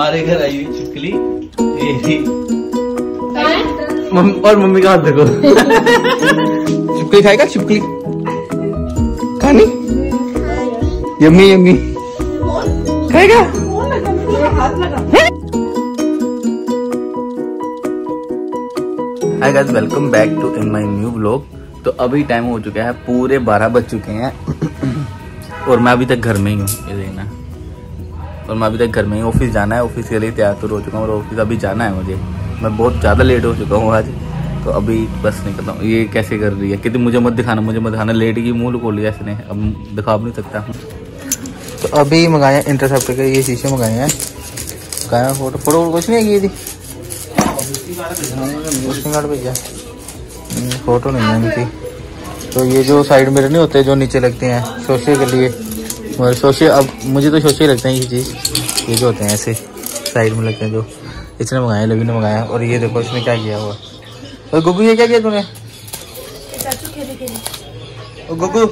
हमारे घर आई हुई छिपकली और मम्मी का हाथ देखो। छिपकली खाएगा? छिपकली खानी यम्मी यम्मी खाएगा? Hi guys, welcome back to in my new vlog. तो अभी टाइम हो चुका है, पूरे 12 बज चुके हैं और मैं अभी तक घर में ही हूँ। ये देखना, और मैं अभी तक घर में ही, ऑफिस जाना है, ऑफिस के लिए तैयार तो हो चुका हूँ और ऑफिस अभी जाना है मुझे। मैं बहुत ज़्यादा लेट हो चुका हूँ आज, तो अभी बस निकलता हूँ। ये कैसे कर रही है कि मुझे मत दिखाना, लेट की मुँह खोल लिया इसने, अब दिखा भी नहीं सकता। तो अभी मंगाए इंटरसेप्टर के ये शीशे मंगाए हैं, फोटो फोटो कुछ नहीं है, भेजा फोटो नहीं है इनकी। तो ये जो साइड मिरर नहीं होते जो नीचे लगते हैं शोशे के लिए, और शोशे, अब मुझे तो शोशे लगते हैं ये चीज़, ये जो होते हैं ऐसे साइड में लगते हैं, जो इसने मंगाया, लवी ने मंगाया। और ये देखो इसने क्या किया हुआ, और गुगू ये क्या किया तूने? और गुगू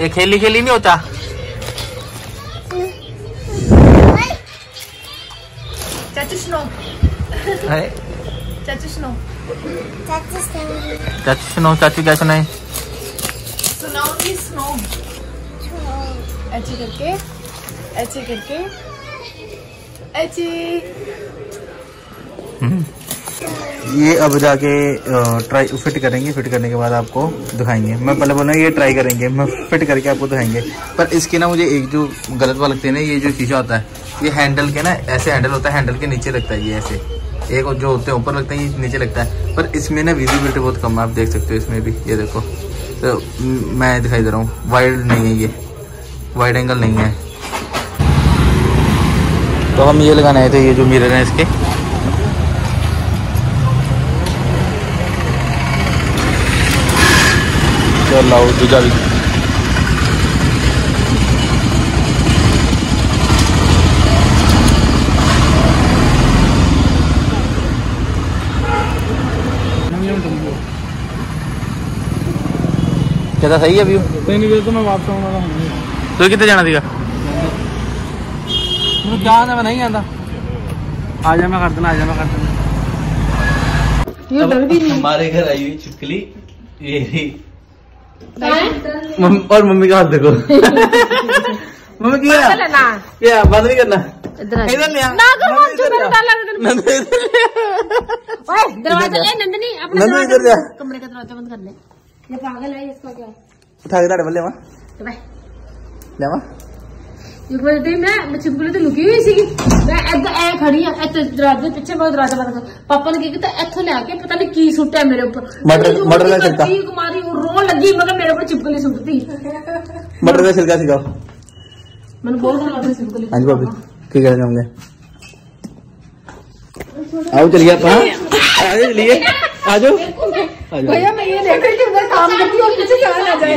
ये खेली खेली नहीं होता। चाचू क्या सुनाए? ऐसे करके, ऐसे करके, ऐसे। ये अब जाके ट्राई फिट करेंगे, फिट करने के बाद आपको दिखाएंगे। मैं पहले बोला ये ट्राई करेंगे, मैं फिट करके आपको दिखाएंगे। पर इसके ना मुझे एक जो गलत बात लगती है ना, ये जो शीशा होता है, ये हैंडल के ना ऐसे हैंडल होता है, हैंडल के नीचे लगता है ये ऐसे, एक जो होते हैं ऊपर लगता है, ये नीचे लगता है। पर इसमें ना विजिबिलिटी बहुत कम है, आप देख सकते हो इसमें भी, ये देखो। तो मैं दिखाई दे रहा हूँ, वाइड नहीं है, ये वाइड एंगल नहीं है। तो हम ये लगाना है, तो ये जो मिरर है इसके, तो लाओ दूजा भी। क्या सही है अभी? तो मैं वापस आऊंगा। तो कितने जाना थी? जाना मैं नहीं आता। आ जा मैं कर देना। डर भी नहीं। हमारे घर आई हुई छिपकली और मम्मी का हाथ देखो। मम्मी क्या बात नहीं करना, कमरे का दरवाजा बंद कर ले, ये पागल है, इसको क्या उठा के बल्ले छिपकली तो लुकी हुई सी, खड़ी है दरवाजे पीछे, बहुत दरवाजा बंद कर। पापा ने क्या इतो लैके पता नहीं की सुट है मेरे ऊपर, कुमारी रो लगी मगर मेरे ऊपर छिपकली सुटती। मटर का छिलका सिखाओ, मैंने बहुत खिलाया छिपकली। हां जी भाभी, क्या कहना चाहूंगे? आओ चलिए आजो भैया, मैं ये देख रही थी उधर काम करती और पीछे क्या आ जाए।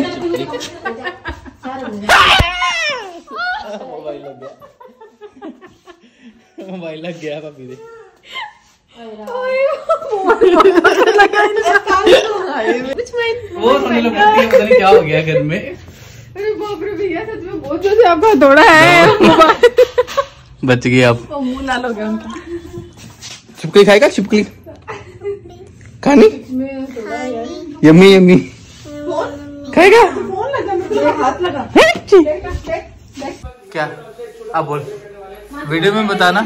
मोबाइल लग गया भाभी दे, वो सुन लो क्या हो गया घर में। अरे बाप रे भैया, सच में बहुत जोर से आपका दौड़ा है, बच गई आप। मुंह लाल हो गया उनका। छिपकली खाएगा? छिपकली खानी यम्मी यम्मी खाएगा? हाथ लगा क्या? आप बोल, वीडियो में बताना।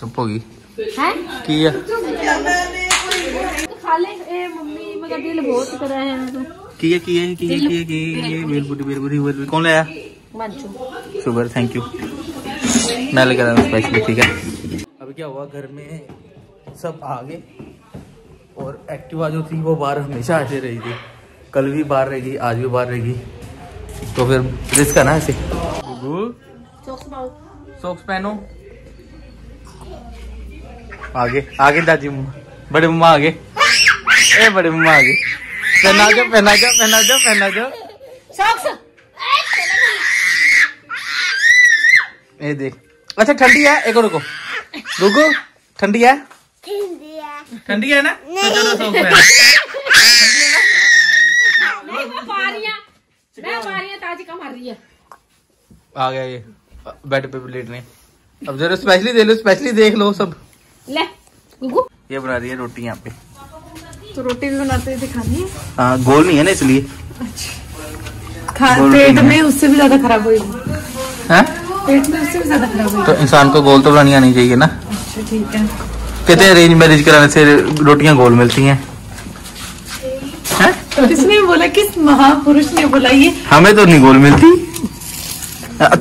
चुप होगी किया किया। कौन लाया? शुगर, थैंक यू, मैं लेकर आया स्पेशली। ठीक है, अभी क्या हुआ, घर में सब आ गए और एक्टिवा जो थी वो बाहर हमेशा ऐसे रही थी, कल भी बाहर रहेगी, आज भी बाहर रहेगी, तो फिर रिस्क है ना। ऐसे सॉक्स पहनो, आगे आगे दादी मम्मा, बड़े मम्मा आगे, ए बड़े मम्मा आगे, पहना जाओ। ए देख, अच्छा ठंडी है, एक और रुको, ठंडी है, ठंडी है ना, तो चलो मैं ताजी का मार रही है। आ गया ये बेड पे प्लेट नहीं। अब जरा स्पेशली देख लो सब। ले गुगू ये बना रही है रोटी यहाँ पे, तो रोटी भी बनाते दिखानी है। हाँ गोल नहीं है ना इसलिए पेट में उससे भी ज्यादा खराब हुई, पेट में उससे भी ज्यादा खराब हुई। तो इंसान को गोल तो बनानी आनी चाहिए ना। अच्छा ठीक है, कहते हैं अरेंज मैरिज कराने से रोटियां गोल मिलती हैं। किसने बोला, किस महापुरुष ने बोला ये? हमें तो नहीं गोल मिलती।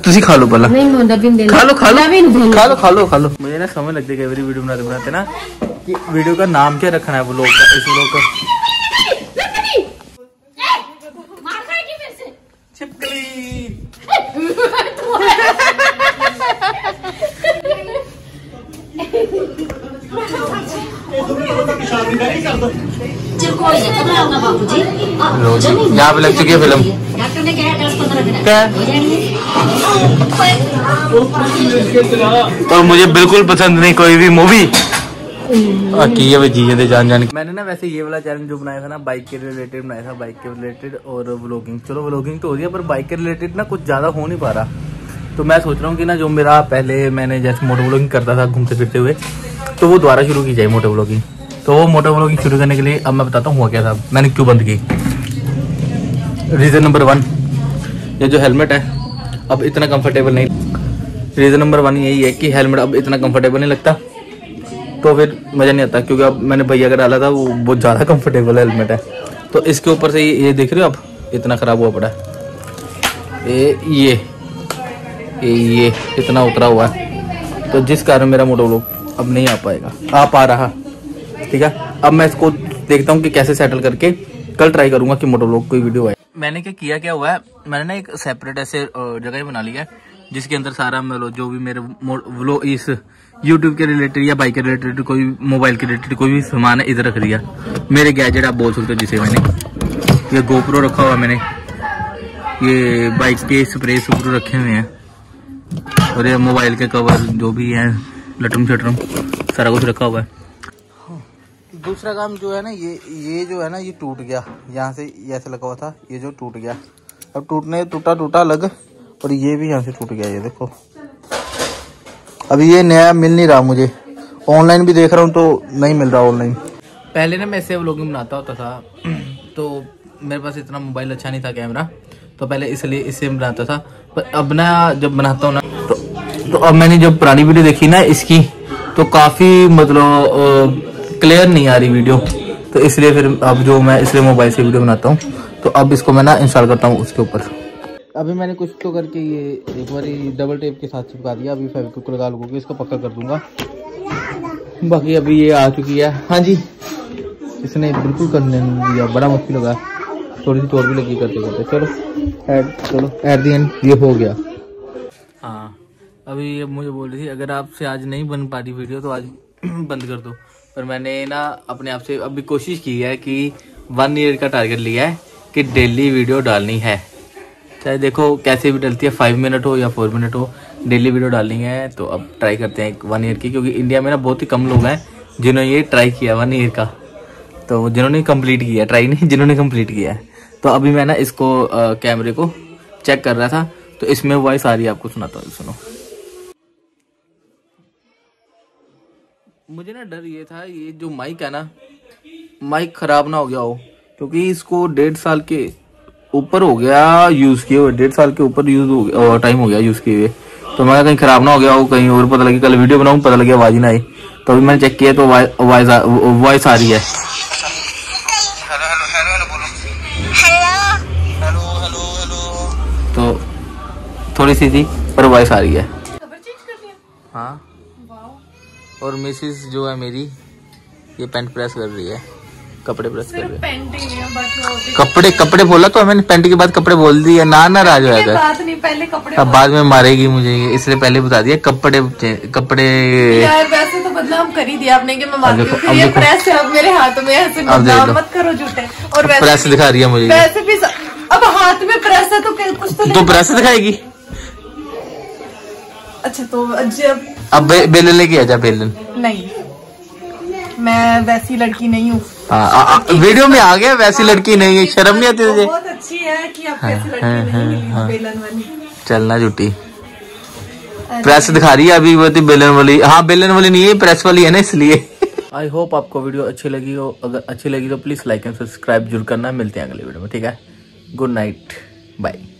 तुसी खा लो भला। नहीं खा लो। मुझे ना समझ लगती है कई वीडियो बनाते ना कि वीडियो का नाम क्या रखना है वो लोग का, इस लोग का यहाँ पे लग चुकी है फिल्म। तो मुझे बिल्कुल पसंद नहीं कोई भी मूवी चीजें जान। मैंने ना वैसे ये वाला चैनल जो बनाया था ना बाइक के रिलेटेड बनाया था, बाइक के रिलेटेड और व्लॉगिंग। चलो व्लॉगिंग तो हो रही है पर बाइक के रिलेटेड ना कुछ ज्यादा हो नहीं पा रहा। तो मैं सोच रहा हूँ कि ना जो मेरा पहले मैंने जैसे मोटो व्लॉगिंग करता था घूमते फिरते हुए, तो वो दोबारा शुरू की जाए मोटो व्लॉगिंग। तो वो मोटो व्लॉगिंग शुरू करने के लिए अब मैं बताता हूँ हुआ क्या था, मैंने क्यों बंद की। रीज़न नंबर वन, ये जो हेलमेट है अब इतना कंफर्टेबल नहीं। रीज़न नंबर वन यही है कि हेलमेट अब इतना कंफर्टेबल नहीं लगता, तो फिर मज़ा नहीं आता। क्योंकि अब मैंने भैया का डाला था वो बहुत ज़्यादा कंफर्टेबल हेलमेट है। तो इसके ऊपर से ये देख रहे हो आप इतना ख़राब हुआ पड़ा है, ये इतना उतरा हुआ है। तो जिस कारण मेरा मोटो व्लॉग अब नहीं आ पाएगा, आ पा रहा। ठीक है, अब मैं इसको देखता हूँ कि कैसे सेटल करके कल ट्राई करूँगा कि मोटो व्लॉग कोई वीडियो आए। मैंने क्या हुआ है, मैंने ना एक सेपरेट ऐसे जगह बना लिया है जिसके अंदर सारा जो भी मेरे व्लॉग इस YouTube के रिलेटेड या बाइक के रिलेटेड कोई मोबाइल के रिलेटेड कोई भी सामान है इधर रख दिया। मेरे गैजेट आप बोल सकते हो, जिसे मैंने ये GoPro रखा हुआ, मैंने ये बाइक के स्प्रे स्प्रू रखे हुए हैं, और ये मोबाइल के कवर जो भी है लटरम शटरम सारा कुछ रखा हुआ है। दूसरा काम जो है ना ये जो है ना ये टूट गया, यहाँ से ऐसे लगा हुआ था, ये जो टूट गया। अब टूटा अलग, और ये भी यहाँ से टूट गया। ये देखो अब ये नया मिल नहीं रहा मुझे, ऑनलाइन भी देख रहा हूँ तो नहीं मिल रहा ऑनलाइन। पहले ना मैं ऐसे व्लॉगिंग बनाता होता था, तो मेरे पास इतना मोबाइल अच्छा नहीं था कैमरा, तो पहले इसलिए इससे बनाता था। पर अब ना जब बनाता हूँ ना तो अब मैंने जब पुरानी वीडियो देखी ना इसकी, तो काफ़ी मतलब क्लियर नहीं आ रही वीडियो, तो इसलिए फिर अब जो मैं इसलिए मोबाइल से वीडियो बनाता हूँ। तो अब इसको मैं ना इंस्टॉल करता हूँ उसके ऊपर। अभी मैंने कुछ तो करके ये एक बार डबल टेप के साथ चिपका दिया। अभी फेविक्विक लगा लूँगा, इसको पक्का कर दूंगा। बाकी अभी ये आ चुकी है। हाँ जी, इसने बिल्कुल करने नहीं दिया, बड़ा मुश्किल लगा। थोड़ी सी तोड़ भी लगी करते करते। चलो एट दी एंड ये हो गया। हाँ, अभी ये मुझे बोल रही थी अगर आपसे आज नहीं बन पा रही वीडियो तो आज बंद कर दो, पर मैंने ना अपने आप से अभी कोशिश की है कि 1 ईयर का टारगेट लिया है कि डेली वीडियो डालनी है, चाहे देखो कैसे भी डलती है, 5 मिनट हो या 4 मिनट हो, डेली वीडियो डालनी है। तो अब ट्राई करते हैं 1 ईयर की, क्योंकि इंडिया में ना बहुत ही कम लोग हैं जिन्होंने ये ट्राई किया 1 ईयर का, तो जिन्होंने कंप्लीट किया, ट्राई नहीं जिन्होंने कंप्लीट किया है। तो अभी मैं ना इसको कैमरे को चेक कर रहा था, तो इसमें वॉइस आ रही है, आपको सुनाता हूँ, सुनो। मुझे ना डर ये था ये जो माइक है ना, माइक ख़राब ना हो गया हो, क्योंकि इसको 1.5 साल के ऊपर हो गया यूज़ किए हुए, 1.5 साल के ऊपर यूज़ हो गया, टाइम हो गया यूज़ किए हुए। तो मैं कहीं ख़राब ना हो गया हो कहीं, और पता लगे कल वीडियो बनाऊँ पता लगे आवाज़ ही ना आई। तो अभी मैंने चेक किया तो वॉइस आ रही है। तो थोड़ी सी थी पर वॉइस आ रही है। हाँ, और मिसिस जो है मेरी ये पैंट प्रेस कर रही है, कपड़े प्रेस कर रही है। कपड़े बोला तो मैंने, पैंट के बाद कपड़े बोल दिया ना, नाराज हो जाएगा बाद में, मारेगी मुझे, इसलिए पहले बता दिया कपड़े। यार वैसे तो बदनाम कर ही दिया आपने कि मैं मारती हूं, ये प्रेस है अब मेरे हाथ में, ऐसे बदनाम मत करो झूठे। और प्रेस दिखा रही है मुझे, वैसे भी अब हाथ में प्रेस है तो कुछ तो प्रेस दिखाएगी। अच्छा तो अब बेलन लेके आजा, बेलन नहीं, मैं वैसी लड़की नहीं हूँ। वीडियो में आ गया वैसी लड़की नहीं है, शर्म नहीं आती तुझे? बहुत अच्छी है कि आप वैसी लड़की नहीं, बेलन वाली। चलना झूठी। प्रेस दिखा रही है अभी वो तो बेलन वाली। हाँ बेलन वाली नहीं है, प्रेस वाली है ना, इसलिए। आई होप आपको वीडियो अच्छी लगी हो, अगर अच्छी लगी तो प्लीज लाइक एंड सब्सक्राइब जरूर करना। मिलते हैं अगले वीडियो में, ठीक है। Good night, bye.